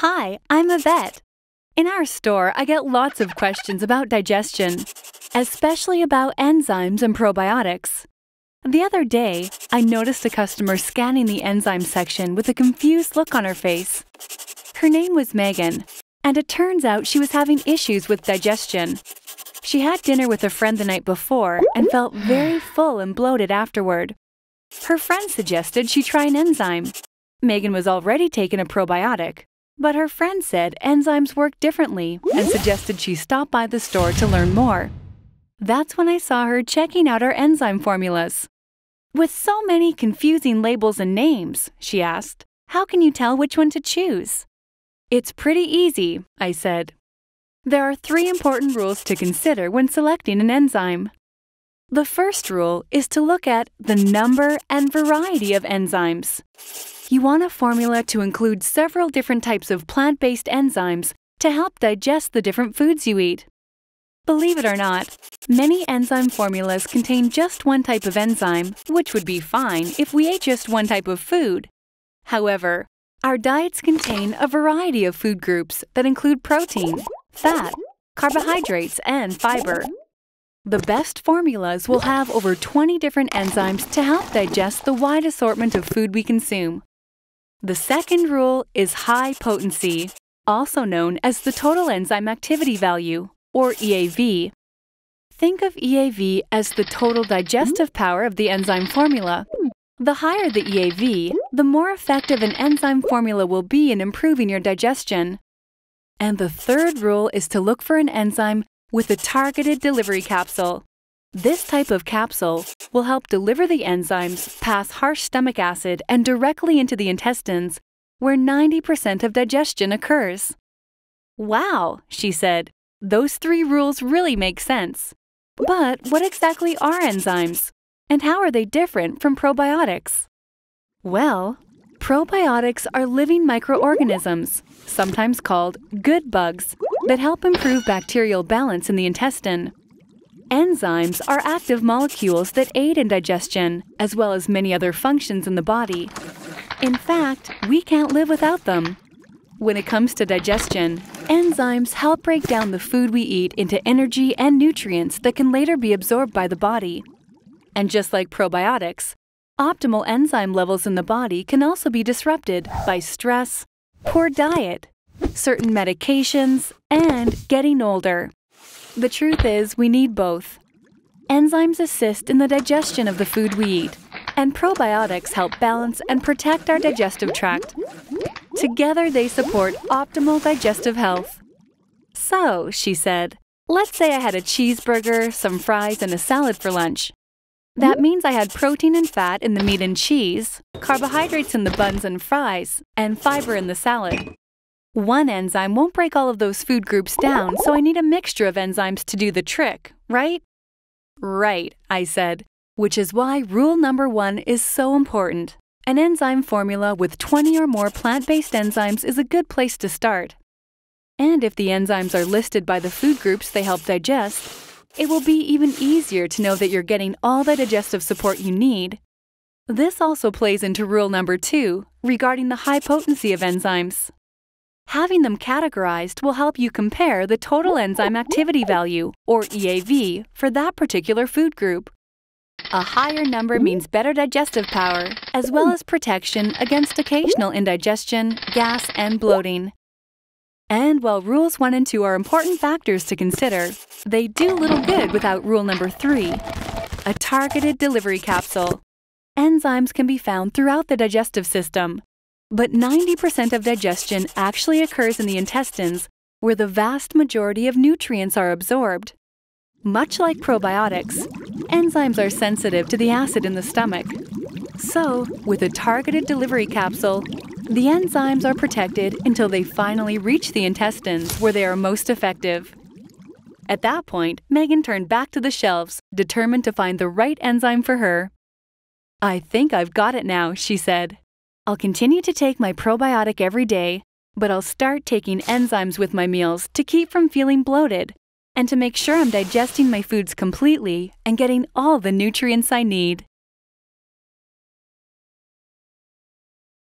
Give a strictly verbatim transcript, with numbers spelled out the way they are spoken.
Hi, I'm Yvette. In our store, I get lots of questions about digestion, especially about enzymes and probiotics. The other day, I noticed a customer scanning the enzyme section with a confused look on her face. Her name was Megan, and it turns out she was having issues with digestion. She had dinner with a friend the night before and felt very full and bloated afterward. Her friend suggested she try an enzyme. Megan was already taking a probiotic. But her friend said enzymes work differently and suggested she stop by the store to learn more. That's when I saw her checking out our enzyme formulas. With so many confusing labels and names, she asked, how can you tell which one to choose? It's pretty easy, I said. There are three important rules to consider when selecting an enzyme. The first rule is to look at the number and variety of enzymes. You want a formula to include several different types of plant-based enzymes to help digest the different foods you eat. Believe it or not, many enzyme formulas contain just one type of enzyme, which would be fine if we ate just one type of food. However, our diets contain a variety of food groups that include protein, fat, carbohydrates, and fiber. The best formulas will have over twenty different enzymes to help digest the wide assortment of food we consume. The second rule is high potency, also known as the total enzyme activity value, or E A V. Think of E A V as the total digestive power of the enzyme formula. The higher the E A V, the more effective an enzyme formula will be in improving your digestion. And the third rule is to look for an enzyme with a targeted delivery capsule. This type of capsule will help deliver the enzymes past harsh stomach acid and directly into the intestines, where ninety percent of digestion occurs. Wow, she said, those three rules really make sense. But what exactly are enzymes? And how are they different from probiotics? Well, probiotics are living microorganisms, sometimes called good bugs, that help improve bacterial balance in the intestine. Enzymes are active molecules that aid in digestion, as well as many other functions in the body. In fact, we can't live without them. When it comes to digestion, enzymes help break down the food we eat into energy and nutrients that can later be absorbed by the body. And just like probiotics, optimal enzyme levels in the body can also be disrupted by stress, poor diet, certain medications, and getting older. The truth is, we need both. Enzymes assist in the digestion of the food we eat, and probiotics help balance and protect our digestive tract. Together, they support optimal digestive health. So, she said, let's say I had a cheeseburger, some fries, and a salad for lunch. That means I had protein and fat in the meat and cheese, carbohydrates in the buns and fries, and fiber in the salad. One enzyme won't break all of those food groups down, so I need a mixture of enzymes to do the trick, right? Right, I said, which is why rule number one is so important. An enzyme formula with twenty or more plant-based enzymes is a good place to start. And if the enzymes are listed by the food groups they help digest, it will be even easier to know that you're getting all the digestive support you need. This also plays into rule number two regarding the high potency of enzymes. Having them categorized will help you compare the total enzyme activity value, or E A V, for that particular food group. A higher number means better digestive power, as well as protection against occasional indigestion, gas, and bloating. And while rules one and two are important factors to consider, they do little good without rule number three, a targeted delivery capsule. Enzymes can be found throughout the digestive system, but ninety percent of digestion actually occurs in the intestines, where the vast majority of nutrients are absorbed. Much like probiotics, enzymes are sensitive to the acid in the stomach. So, with a targeted delivery capsule, the enzymes are protected until they finally reach the intestines, where they are most effective. At that point, Megan turned back to the shelves, determined to find the right enzyme for her. I think I've got it now, she said. I'll continue to take my probiotic every day, but I'll start taking enzymes with my meals to keep from feeling bloated and to make sure I'm digesting my foods completely and getting all the nutrients I need.